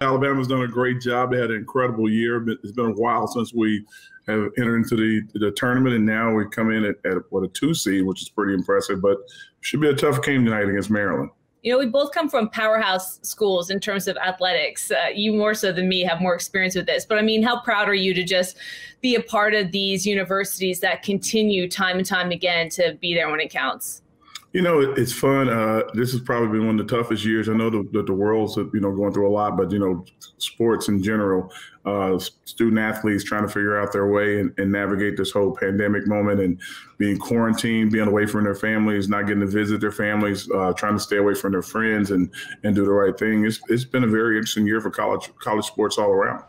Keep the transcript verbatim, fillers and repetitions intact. Alabama's done a great job. They had an incredible year. It's been a while since we have entered into the, the tournament, and now we come in at, at what, a two seed, which is pretty impressive. But should be a tough game tonight against Maryland. You know, we both come from powerhouse schools in terms of athletics. Uh, you more so than me have more experience with this. But, I mean, how proud are you to just be a part of these universities that continue time and time again to be there when it counts? You know, it, it's fun. Uh, this has probably been one of the toughest years. I know that the, the world's, you know, going through a lot, but, you know, sports in general, uh, student athletes trying to figure out their way and, and navigate this whole pandemic moment and being quarantined, being away from their families, not getting to visit their families, uh, trying to stay away from their friends and, and do the right thing. It's, it's been a very interesting year for college, college sports all around.